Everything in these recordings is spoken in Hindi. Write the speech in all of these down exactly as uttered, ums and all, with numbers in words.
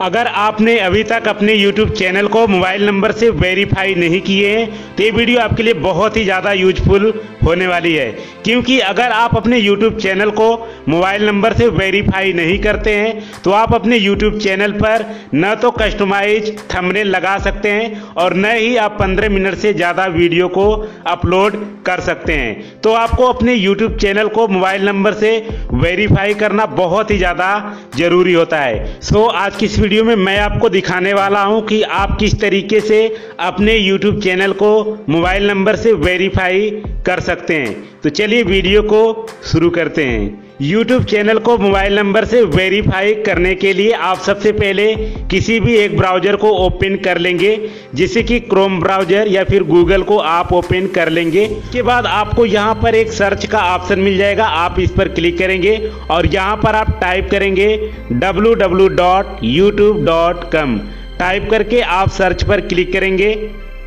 अगर आपने अभी तक अपने YouTube चैनल को मोबाइल नंबर से वेरीफाई नहीं किए हैं तो ये वीडियो आपके लिए बहुत ही ज़्यादा यूजफुल होने वाली है, क्योंकि अगर आप अपने YouTube चैनल को मोबाइल नंबर से वेरीफाई नहीं करते हैं तो आप अपने YouTube चैनल पर न तो कस्टमाइज थंबनेल लगा सकते हैं और न ही आप पंद्रह मिनट से ज़्यादा वीडियो को अपलोड कर सकते हैं। तो आपको अपने यूट्यूब चैनल को मोबाइल नंबर से वेरीफाई करना बहुत ही ज़्यादा ज़रूरी होता है। सो आज की इस वीडियो में मैं आपको दिखाने वाला हूं कि आप किस तरीके से अपने YouTube चैनल को मोबाइल नंबर से वेरीफाई कर सकते हैं। तो चलिए वीडियो को शुरू करते हैं। YouTube चैनल को मोबाइल नंबर से वेरीफाई करने के लिए आप सबसे पहले किसी भी एक ब्राउज़र को ओपन कर लेंगे, जैसे कि क्रोम ब्राउज़र या फिर गूगल को आप ओपन कर लेंगे। इसके बाद आपको यहाँ पर एक सर्च का ऑप्शन मिल जाएगा, आप इस पर क्लिक करेंगे और यहाँ पर आप टाइप करेंगे W W W dot YouTube dot com. Type करके आप सर्च पर क्लिक करेंगे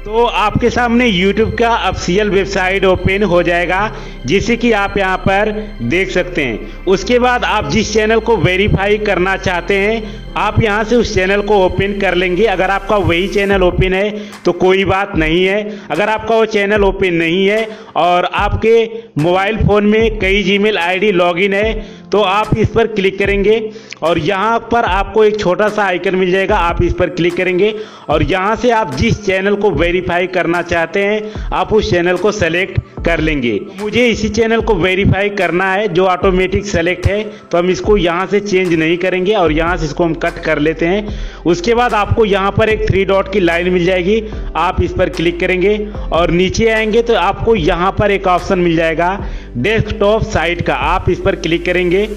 तो आपके सामने YouTube का ऑफिशियल वेबसाइट ओपन हो जाएगा, जिसे कि आप यहाँ पर देख सकते हैं। उसके बाद आप जिस चैनल को वेरीफाई करना चाहते हैं आप यहाँ से उस चैनल को ओपन कर लेंगे। अगर आपका वही चैनल ओपन है तो कोई बात नहीं है, अगर आपका वो चैनल ओपन नहीं है और आपके मोबाइल फ़ोन में कई जीमेल आईडी लॉगिन है तो आप इस पर क्लिक करेंगे और यहाँ पर आपको एक छोटा सा आइकन मिल जाएगा, आप इस पर क्लिक करेंगे और यहाँ से आप जिस चैनल को वेरीफाई करना चाहते हैं आप उस चैनल को सेलेक्ट कर लेंगे। मुझे इसी चैनल को वेरीफाई करना है जो ऑटोमेटिक सेलेक्ट है, तो हम इसको यहाँ से चेंज नहीं करेंगे और यहाँ से इसको हम कट कर लेते हैं। उसके बाद आपको यहाँ पर एक थ्री डॉट की लाइन मिल जाएगी, आप इस पर क्लिक करेंगे और नीचे आएंगे तो आपको यहाँ पर एक ऑप्शन मिल जाएगा डेस्कटॉप साइट का, आप इस पर क्लिक करेंगे।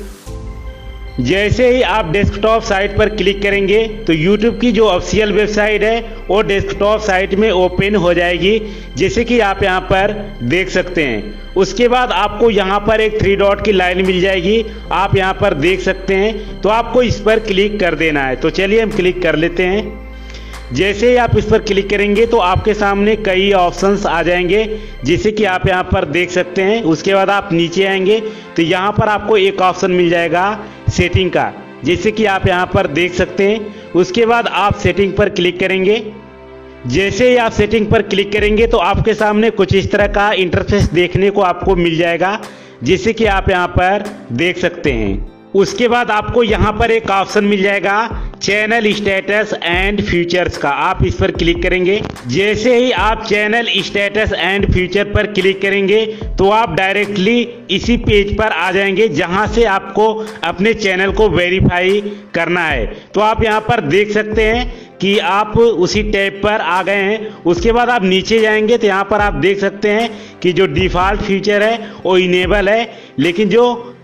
जैसे ही आप डेस्कटॉप साइट पर क्लिक करेंगे तो YouTube की जो ऑफिशियल वेबसाइट है वो डेस्कटॉप साइट में ओपन हो जाएगी, जैसे कि आप यहाँ पर देख सकते हैं। उसके बाद आपको यहाँ पर एक थ्री डॉट की लाइन मिल जाएगी, आप यहाँ पर देख सकते हैं, तो आपको इस पर क्लिक कर देना है। तो चलिए हम क्लिक कर लेते हैं। जैसे ही आप इस पर क्लिक करेंगे तो आपके सामने कई ऑप्शंस आ जाएंगे, जैसे कि आप यहाँ पर देख सकते हैं। उसके बाद आप नीचे आएंगे तो यहाँ पर आपको एक ऑप्शन मिल जाएगा सेटिंग का, जैसे कि आप यहाँ पर देख सकते हैं। उसके बाद आप सेटिंग पर क्लिक करेंगे। जैसे ही आप सेटिंग पर क्लिक करेंगे तो आपके सामने कुछ इस तरह का इंटरफेस देखने को आपको मिल जाएगा, जैसे कि आप यहाँ पर देख सकते हैं। उसके बाद आपको यहाँ पर एक ऑप्शन मिल जाएगा चैनल स्टेटस एंड फ्यूचर्स का, आप इस पर क्लिक करेंगे। जैसे ही आप चैनल स्टेटस एंड फ्यूचर पर क्लिक करेंगे तो आप डायरेक्टली इसी पेज पर आ जाएंगे जहाँ से आपको अपने चैनल को वेरीफाई करना है। तो आप यहाँ पर देख सकते हैं कि आप उसी टैब पर आ गए हैं। उसके बाद आप नीचे जाएंगे तो यहाँ पर आप देख सकते हैं कि जो डिफ़ॉल्ट फीचर है वो इनेबल है, लेकिन जो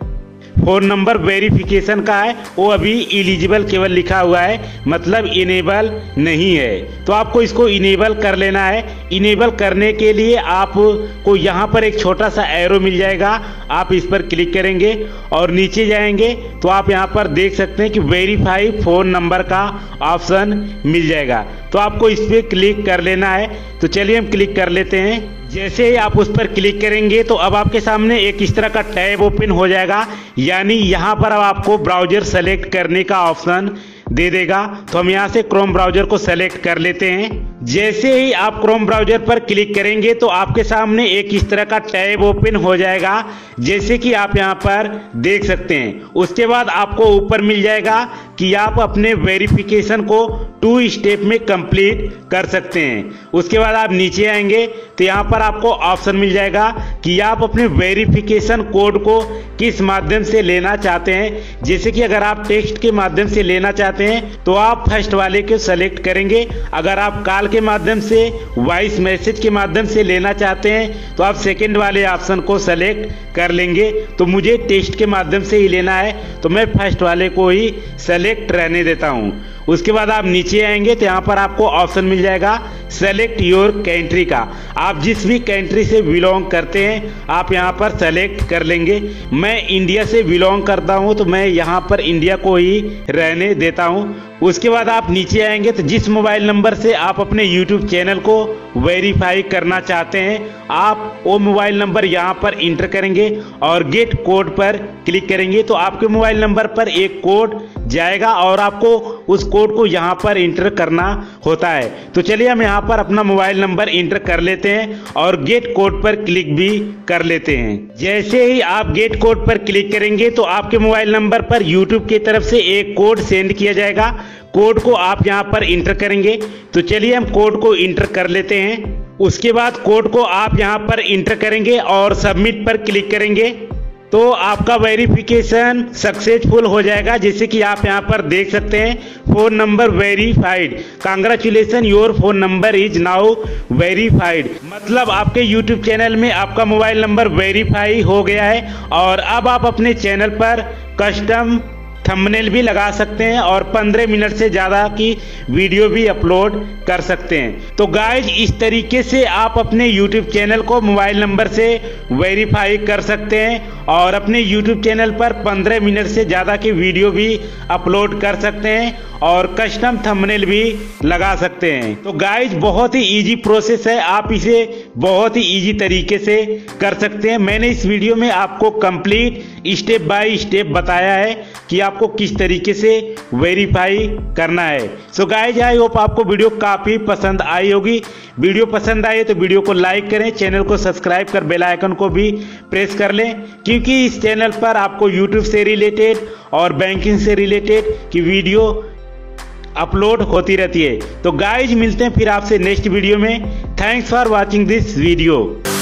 फ़ोन नंबर वेरिफिकेशन का है वो अभी एलिजिबल केवल लिखा हुआ है, मतलब इनेबल नहीं है। तो आपको इसको इनेबल कर लेना है। इनेबल करने के लिए आपको यहाँ पर एक छोटा सा एरो मिल जाएगा, आप इस पर क्लिक करेंगे और नीचे जाएंगे तो आप यहाँ पर देख सकते हैं कि वेरीफाई फ़ोन नंबर का ऑप्शन मिल जाएगा, तो आपको इस पर क्लिक कर लेना है। तो चलिए हम क्लिक कर लेते हैं। जैसे ही आप उस पर क्लिक करेंगे तो अब आपके सामने एक इस तरह का टैब ओपन हो जाएगा, यानी यहाँ पर अब आपको ब्राउज़र सेलेक्ट करने का ऑप्शन दे देगा। तो हम यहाँ से क्रोम ब्राउज़र को सेलेक्ट कर लेते हैं। जैसे ही आप क्रोम ब्राउज़र पर क्लिक करेंगे तो आपके सामने एक इस तरह का टैब ओपन हो जाएगा, जैसे कि आप यहाँ पर देख सकते हैं। उसके बाद आपको ऊपर मिल जाएगा कि आप अपने वेरिफिकेशन को टू स्टेप में कंप्लीट कर सकते हैं। उसके बाद आप नीचे आएंगे तो यहाँ पर आपको ऑप्शन मिल जाएगा कि आप अपने वेरिफिकेशन कोड को किस माध्यम से लेना चाहते हैं, जैसे कि अगर आप टेक्स्ट के माध्यम से लेना चाहते हैं तो आप फर्स्ट वाले को सेलेक्ट करेंगे, अगर आप कॉल के माध्यम से वॉइस मैसेज के माध्यम से लेना चाहते हैं तो आप सेकंड वाले ऑप्शन को सेलेक्ट कर लेंगे। तो मुझे टेक्स्ट के माध्यम से ही लेना है तो मैं फर्स्ट वाले को ही सेलेक्ट रहने देता हूं। उसके बाद आप नीचे आएंगे तो यहाँ पर आपको ऑप्शन मिल जाएगा सेलेक्ट योर कंट्री का, आप जिस भी कंट्री से बिलोंग करते हैं आप यहाँ पर सेलेक्ट कर लेंगे। मैं इंडिया से बिलोंग करता हूँ तो मैं यहाँ पर इंडिया को ही रहने देता हूँ। उसके बाद आप नीचे आएंगे तो जिस मोबाइल नंबर से आप अपने YouTube चैनल को वेरीफाई करना चाहते हैं आप वो मोबाइल नंबर यहाँ पर इंटर करेंगे और गेट कोड पर क्लिक करेंगे, तो आपके मोबाइल नंबर पर एक कोड जाएगा और आपको उस कोड को यहाँ पर इंटर करना होता है। तो चलिए हम यहाँ पर अपना मोबाइल नंबर इंटर कर लेते हैं और गेट कोड पर क्लिक भी कर लेते हैं। जैसे ही आप गेट कोड पर क्लिक करेंगे तो आपके मोबाइल नंबर पर यूट्यूब की तरफ से एक कोड सेंड किया जाएगा। कोड को आप यहाँ पर इंटर करेंगे। तो चलिए हम कोड को इंटर कर लेते हैं। उसके बाद कोड को आप यहाँ पर इंटर करेंगे और सबमिट पर क्लिक करेंगे तो आपका वेरिफिकेशन सक्सेसफुल हो जाएगा, जैसे कि आप यहाँ पर देख सकते हैं phone number verified, congratulation your phone number is now verified. मतलब आपके यूट्यूब चैनल में आपका मोबाइल नंबर वेरीफाई हो गया है और अब आप अपने चैनल पर कस्टम थंबनेल भी लगा सकते हैं और पंद्रह मिनट से ज़्यादा की वीडियो भी अपलोड कर सकते हैं। तो गाइज, इस तरीके से आप अपने यूट्यूब चैनल को मोबाइल नंबर से वेरीफाई कर सकते हैं और अपने यूट्यूब चैनल पर पंद्रह मिनट से ज़्यादा की वीडियो भी अपलोड कर सकते हैं और कस्टम थंबनेल भी लगा सकते हैं। तो गाइज, बहुत ही ईजी प्रोसेस है, आप इसे बहुत ही ईजी तरीके से कर सकते हैं। मैंने इस वीडियो में आपको कंप्लीट स्टेप बाय स्टेप बताया है कि आपको किस तरीके से वेरीफाई करना है। सो गाइज, आई होप आपको वीडियो काफ़ी पसंद आई होगी। वीडियो पसंद आए तो वीडियो को लाइक करें, चैनल को सब्सक्राइब कर बेल आइकन को भी प्रेस कर लें, क्योंकि इस चैनल पर आपको यूट्यूब से रिलेटेड और बैंकिंग से रिलेटेड की वीडियो अपलोड होती रहती है। तो गाइज, मिलते हैं फिर आपसे नेक्स्ट वीडियो में। Thanks for watching this video.